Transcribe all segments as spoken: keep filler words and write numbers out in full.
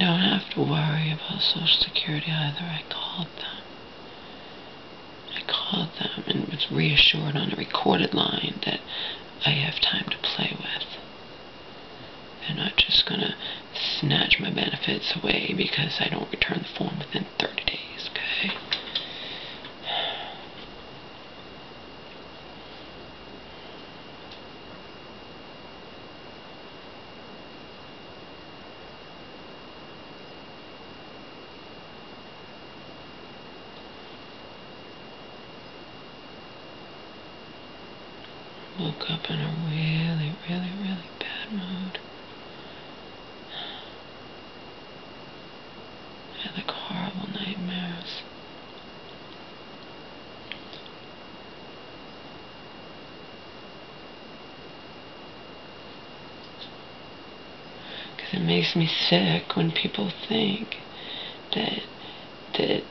You don't have to worry about Social Security either. I called them. I called them and was reassured on a recorded line that I have time to play with. They're not just going to snatch my benefits away because I don't return the form within thirty days, okay? Woke up in a really, really, really bad mood. I had like horrible nightmares. Because it makes me sick when people think that that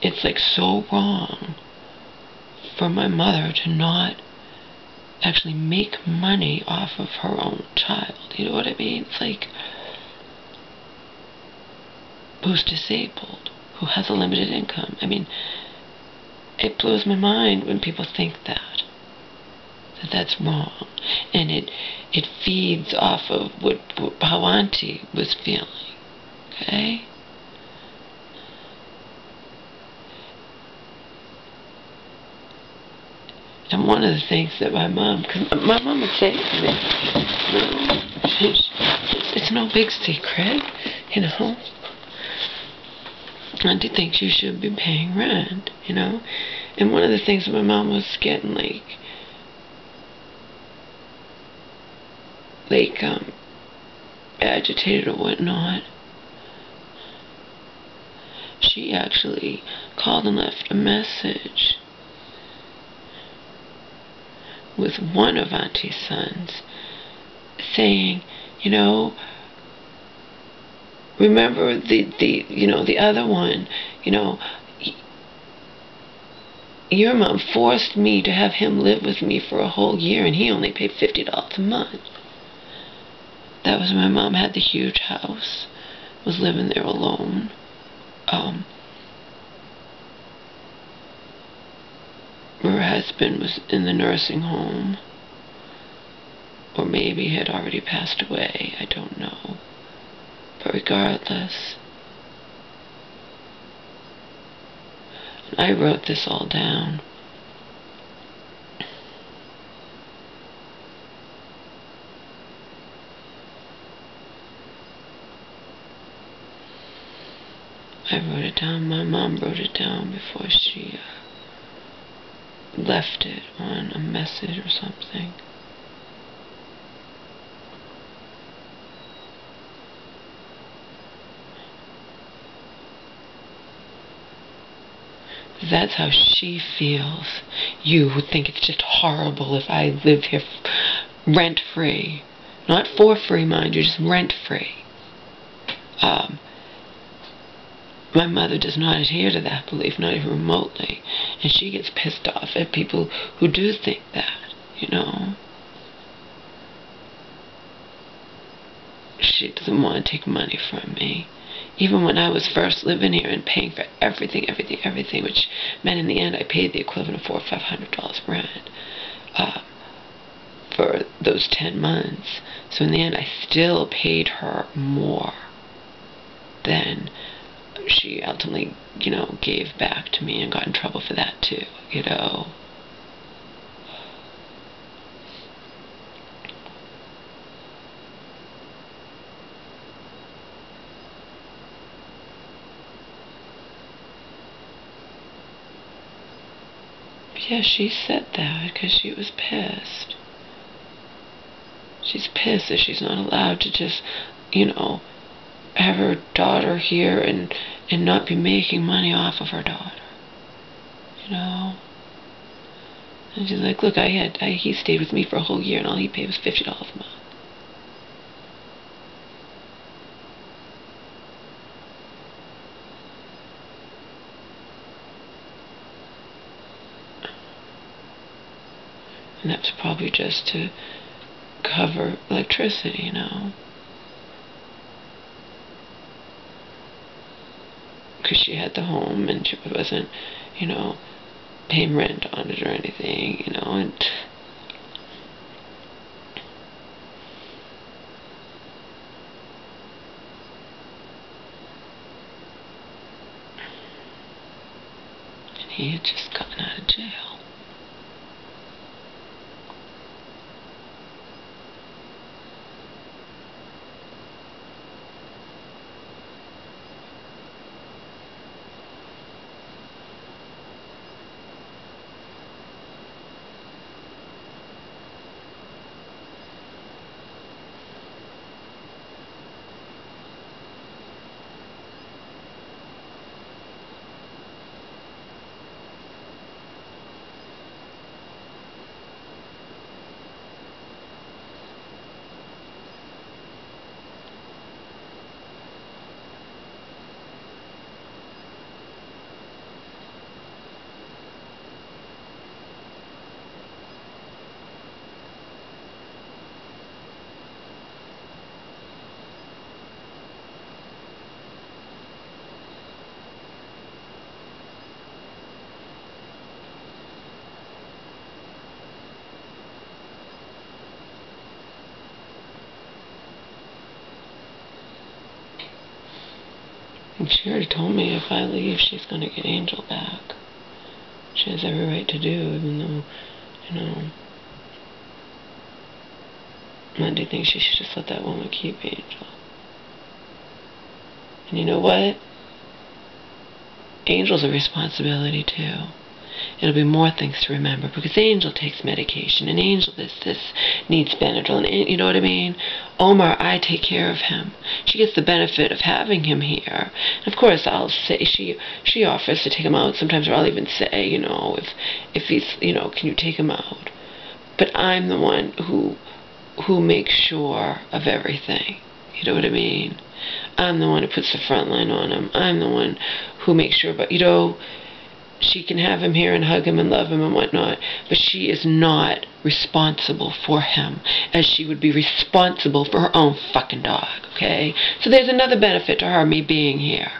it's like so wrong for my mother to not actually make money off of her own child. You know what I mean? It's like, who's disabled, who has a limited income. I mean, it blows my mind when people think that, that that's wrong. And it it feeds off of what, what how Auntie was feeling, okay? And one of the things that my mom, because my mom would say to me, you know, it's no big secret, you know. Auntie thinks you should be paying rent, you know. And one of the things that my mom was getting, like, like, um, agitated or whatnot, she actually called and left a message with one of Auntie's sons, saying, you know, remember the, the you know, the other one, you know, he, your mom forced me to have him live with me for a whole year, and he only paid fifty dollars a month. That was when my mom had the huge house, was living there alone. Um, her husband was in the nursing home, or maybe had already passed away, I don't know. But regardless, I wrote this all down. I wrote it down, my mom wrote it down before she uh, left it on a message or something. That's how she feels. You would think it's just horrible if I live here rent-free. Not for free, mind you, just rent-free. Um, my mother does not adhere to that belief, not even remotely. And she gets pissed off at people who do think that, you know. She doesn't want to take money from me. Even when I was first living here and paying for everything, everything, everything, which meant in the end I paid the equivalent of four or five hundred dollars rent uh, for those ten months. So in the end I still paid her more than she ultimately, you know, gave back to me, and got in trouble for that too, you know. But yeah, she said that because she was pissed. She's pissed that she's not allowed to just, you know, have her daughter here and and not be making money off of her daughter, you know. And she's like, look, I had I, he stayed with me for a whole year, and all he paid was fifty dollars a month. And that was probably just to cover electricity, you know. because she had the home and she wasn't, you know, paying rent on it or anything, you know, and he had just gotten out of jail. And she already told me if I leave, she's going to get Angel back. She has every right to do, even though, you know, I do think she should just let that woman keep Angel. And you know what? Angel's a responsibility, too. It'll be more things to remember, because Angel takes medication, and Angel this, this, needs Benadryl, and you know what I mean? Omar, I take care of him. She gets the benefit of having him here. And of course, I'll say, she she offers to take him out sometimes, or I'll even say, you know, if, if he's, you know, can you take him out? But I'm the one who, who makes sure of everything. You know what I mean? I'm the one who puts the front line on him. I'm the one who makes sure, but, you know, she can have him here and hug him and love him and whatnot, but she is not responsible for him as she would be responsible for her own fucking dog, okay? So there's another benefit to her, me being here.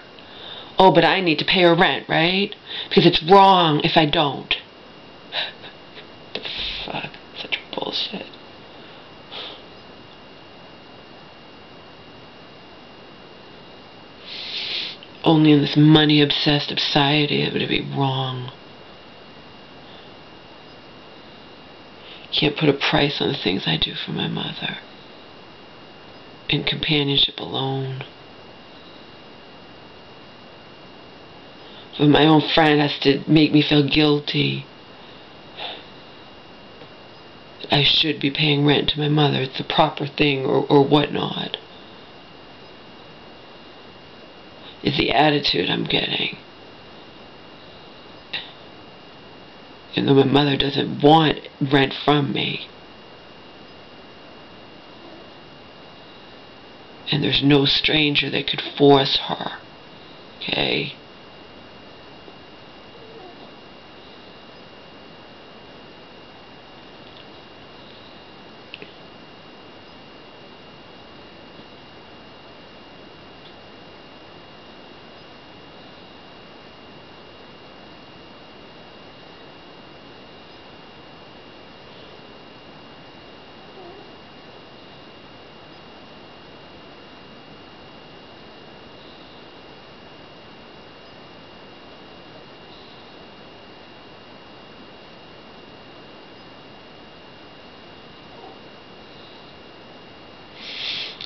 Oh, but I need to pay her rent, right? Because it's wrong if I don't. The fuck? Such bullshit. Only in this money-obsessed society it would be wrong. Can't put a price on the things I do for my mother. In companionship alone. But my own friend has to make me feel guilty. I should be paying rent to my mother. It's the proper thing, or, or whatnot. Is the attitude I'm getting. And though my mother doesn't want rent from me. And there's no stranger that could force her. Okay?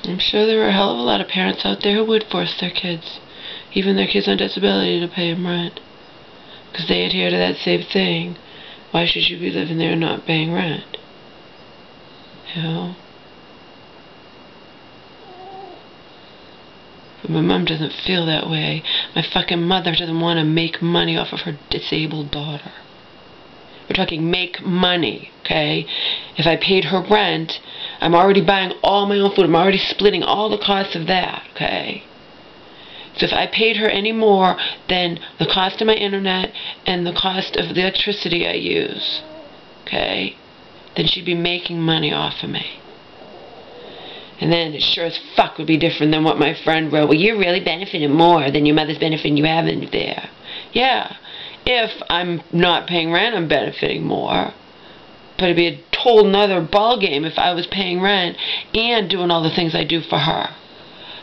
I'm sure there are a hell of a lot of parents out there who would force their kids, even their kids on disability, to pay them rent. Because they adhere to that same thing. Why should you be living there and not paying rent? You know? But my mom doesn't feel that way. My fucking mother doesn't want to make money off of her disabled daughter. We're talking make money, okay? If I paid her rent, I'm already buying all my own food. I'm already splitting all the costs of that, okay? So if I paid her any more than the cost of my internet and the cost of the electricity I use, okay, then she'd be making money off of me. And then it sure as fuck would be different than what my friend wrote. Well, you're really benefiting more than your mother's benefiting you having there. Yeah. If I'm not paying rent, I'm benefiting more. But it'd be a whole nother ball game if I was paying rent and doing all the things I do for her.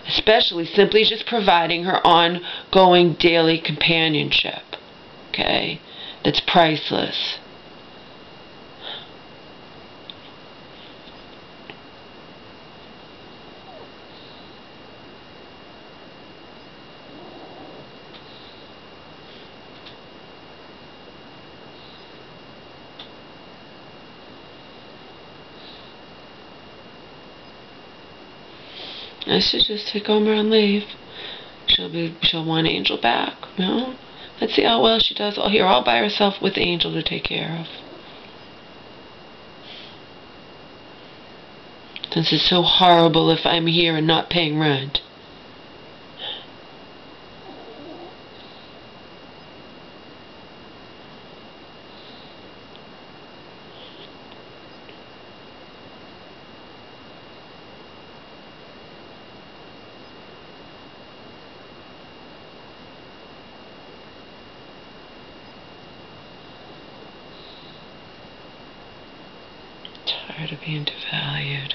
Especially simply just providing her ongoing daily companionship. Okay? That's priceless. I should just take Omar and leave. She'll be, she'll want Angel back. No, let's see how well she does all here, all by herself with Angel to take care of. Since it's so horrible if I'm here and not paying rent. Tired of being devalued.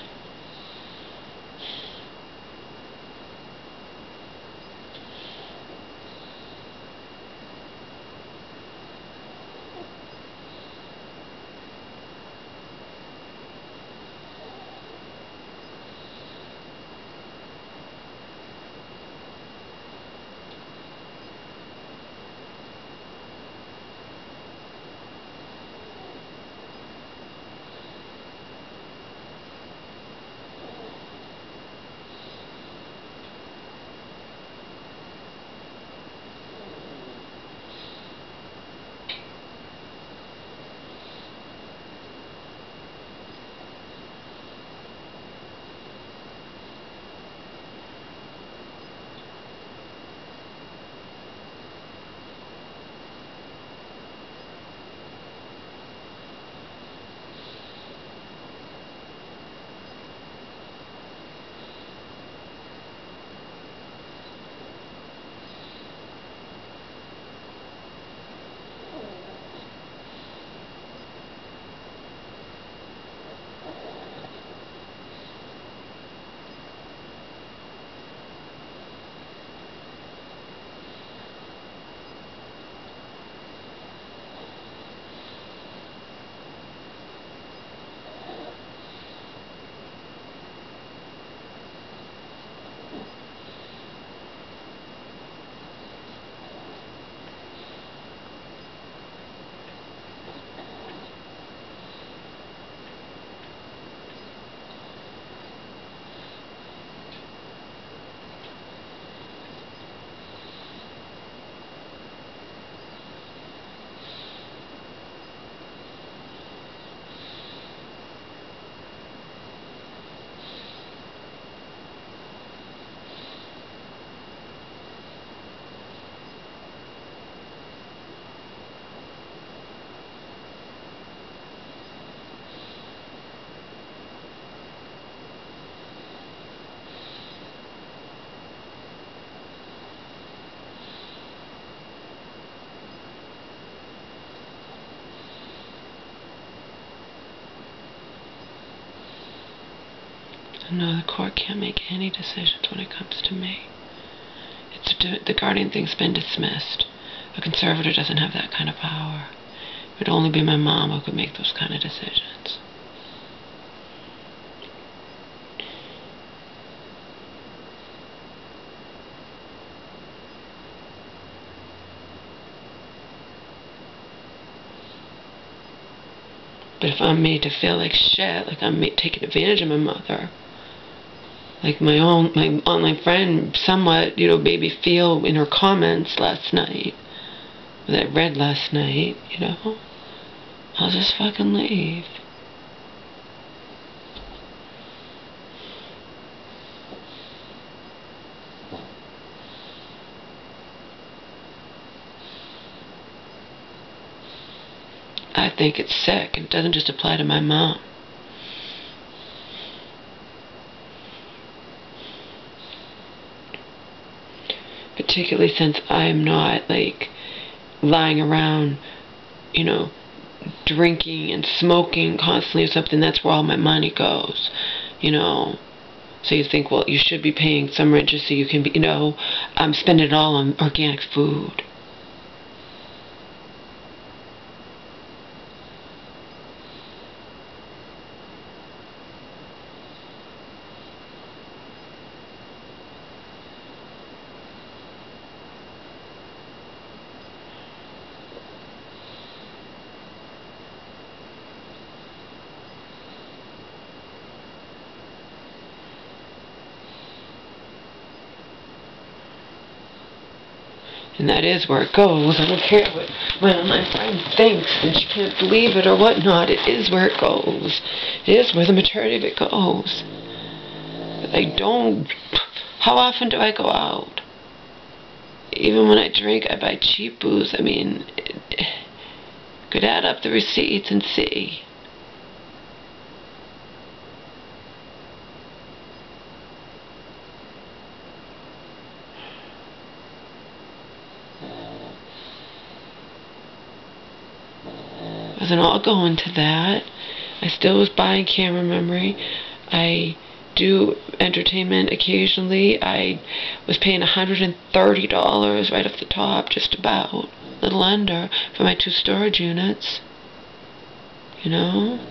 No, the court can't make any decisions when it comes to me. It's the guardian thing's been dismissed. A conservator doesn't have that kind of power. It would only be my mom who could make those kind of decisions. But if I'm made to feel like shit, like I'm made taking advantage of my mother, like my own, my online friend somewhat, you know, maybe feel in her comments last night, that I read last night, you know, I'll just fucking leave. I think it's sick. It doesn't just apply to my mom. particularly since I'm not, like, lying around, you know, drinking and smoking constantly or something. That's where all my money goes, you know. So you think, well, you should be paying some rent just so you can be, you know, I'm spending it all on organic food. And that is where it goes. I don't care what my online friend thinks and she can't believe it or whatnot. It is where it goes. It is where the majority of it goes. But I don't... How often do I go out? Even when I drink, I buy cheap booze. I mean, it, could add up the receipts and see. Wasn't all going to that. I still was buying camera memory. I do entertainment occasionally. I was paying one hundred thirty dollars right off the top, just about, a little under, for my two storage units. You know?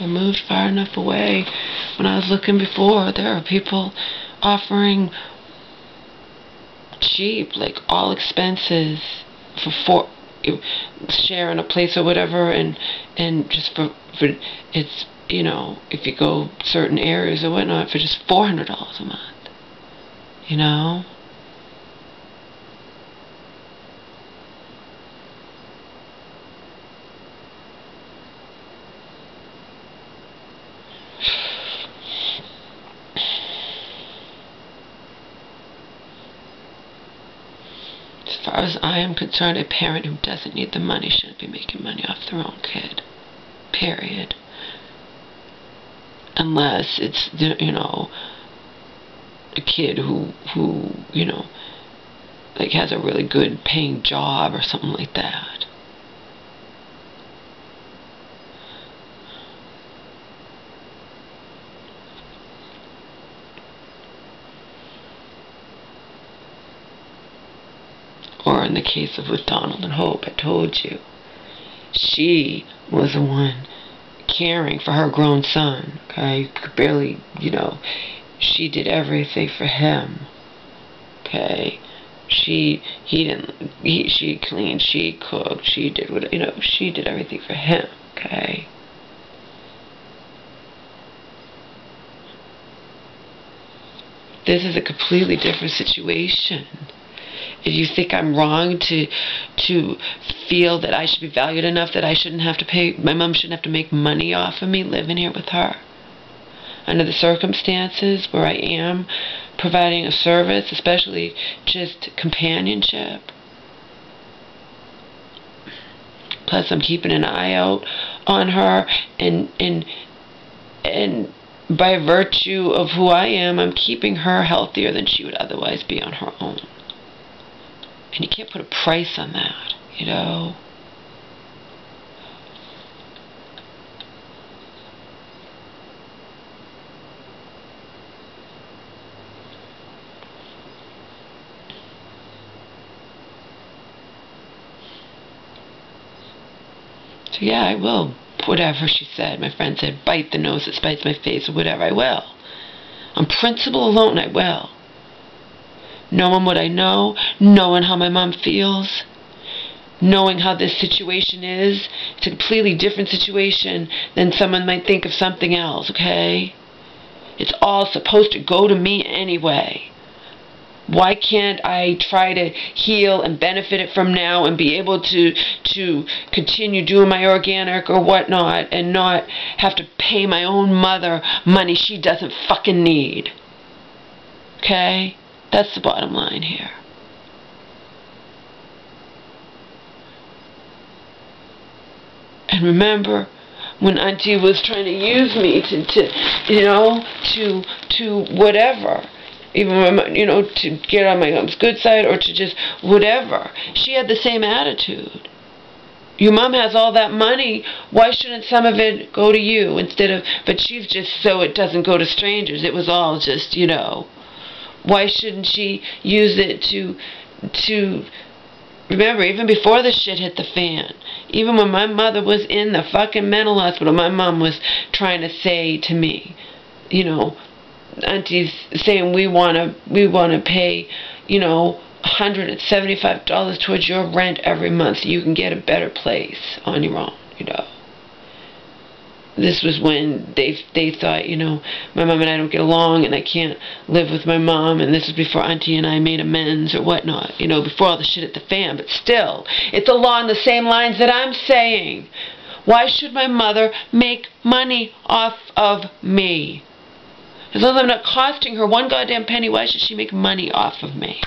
I moved far enough away. When I was looking before, there are people offering cheap, like all expenses for four, sharing a place or whatever, and and just for, for it's, you know, if you go certain areas or whatnot, for just four hundred dollars a month, you know. As far as I am concerned, a parent who doesn't need the money shouldn't be making money off their own kid. Period. Unless it's, you know, a kid who, who you know, like has a really good paying job or something like that. Or in the case of with Donald and Hope, I told you, she was the one caring for her grown son. Okay, you could barely, you know, she did everything for him. Okay, she, he didn't, he, she cleaned, she cooked, she did what, you know, she did everything for him. Okay. This is a completely different situation. If you think I'm wrong to to feel that I should be valued enough that I shouldn't have to pay, my mom shouldn't have to make money off of me living here with her. Under the circumstances where I am providing a service, especially just companionship. Plus I'm keeping an eye out on her and and and by virtue of who I am, I'm keeping her healthier than she would otherwise be on her own. And you can't put a price on that, you know. So yeah, I will. Whatever she said, my friend said, bite the nose that spites my face, or whatever, I will. On principle alone, I will. Knowing what I know, knowing how my mom feels, knowing how this situation is, it's a completely different situation than someone might think of something else, okay? It's all supposed to go to me anyway. Why can't I try to heal and benefit it from now and be able to to continue doing my organic or whatnot and not have to pay my own mother money she doesn't fucking need? Okay? That's the bottom line here. And remember, when Auntie was trying to use me to, to you know, to to whatever, even, you know, to get on my mom's good side or to just whatever. She had the same attitude. Your mom has all that money. Why shouldn't some of it go to you instead of, but she's just so it doesn't go to strangers. It was all just, you know, why shouldn't she use it to, to, remember, even before the shit hit the fan, even when my mother was in the fucking mental hospital, my mom was trying to say to me, you know, Auntie's saying we want to we want to pay, you know, one hundred seventy-five dollars towards your rent every month so you can get a better place on your own, you know. This was when they they thought, you know, my mom and I don't get along and I can't live with my mom, and this is before Auntie and I made amends or whatnot, you know, before all the shit at the fan. But still, it's along the same lines that I'm saying. Why should my mother make money off of me? As long as I'm not costing her one goddamn penny, why should she make money off of me?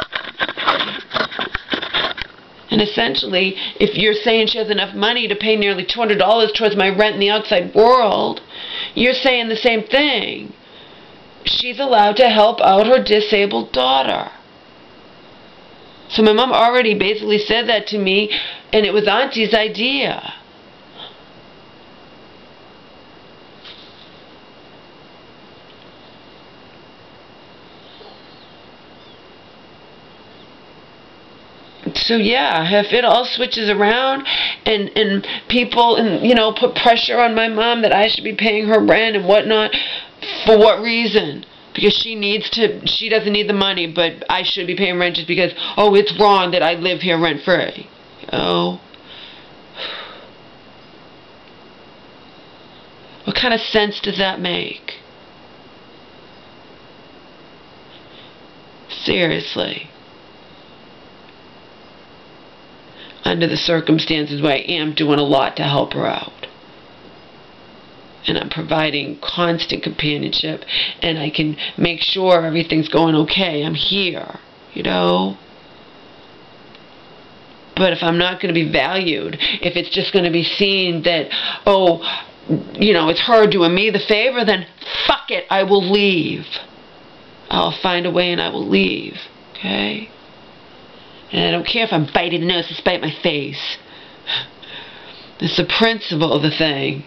And essentially, if you're saying she has enough money to pay nearly two hundred dollars towards my rent in the outside world, you're saying the same thing. She's allowed to help out her disabled daughter. So my mom already basically said that to me, and it was Auntie's idea. So yeah, if it all switches around and, and people, and you know, put pressure on my mom that I should be paying her rent and whatnot, for what reason? Because she needs to, she doesn't need the money, but I should be paying rent just because, oh, it's wrong that I live here rent free. Oh. What kind of sense does that make? Seriously. Under the circumstances where I am doing a lot to help her out. And I'm providing constant companionship, and I can make sure everything's going okay. I'm here, you know. But if I'm not going to be valued, if it's just going to be seen that, oh, you know, it's her doing me the favor, then fuck it, I will leave. I'll find a way and I will leave, okay? And I don't care if I'm biting the nose to spite my face. It's the principle of the thing.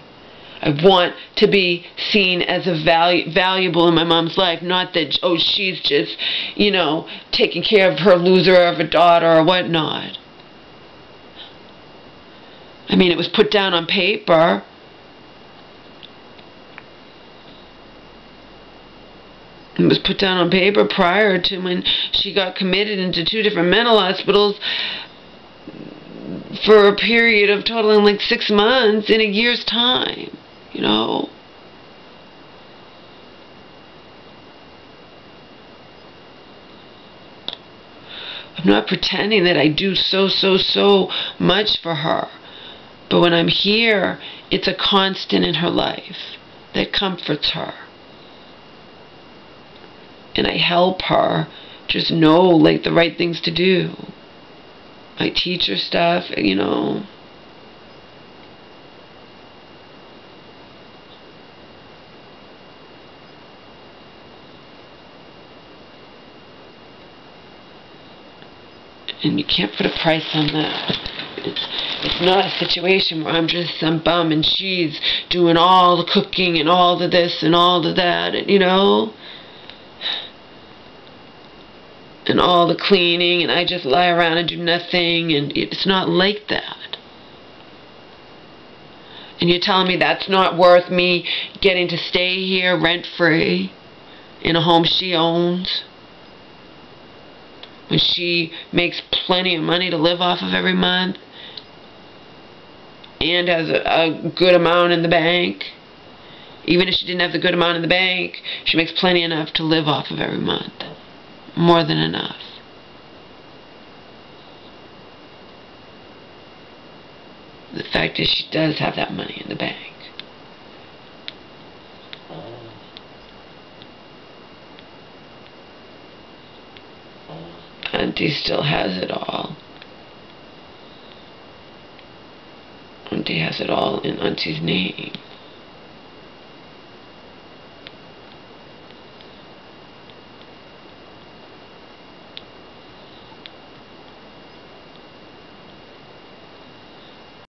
I want to be seen as a valu valuable in my mom's life. Not that, oh, she's just, you know, taking care of her loser of a daughter or whatnot. I mean, it was put down on paper. It was put down on paper prior to when she got committed into two different mental hospitals for a period of totaling like six months in a year's time, you know. I'm not pretending that I do so, so, so much for her. But when I'm here, it's a constant in her life that comforts her. And I help her just know, like, the right things to do. I teach her stuff, you know. and you can't put a price on that. It's, it's not a situation where I'm just some bum and she's doing all the cooking and all the this and all the that, and, you know, and all the cleaning, and I just lie around and do nothing, and it's not like that. And you're telling me that's not worth me getting to stay here rent-free in a home she owns, when she makes plenty of money to live off of every month and has a, a good amount in the bank. Even if she didn't have the good amount in the bank, she makes plenty enough to live off of every month. More than enough. The fact is, she does have that money in the bank. Auntie still has it all. Auntie has it all in Auntie's name.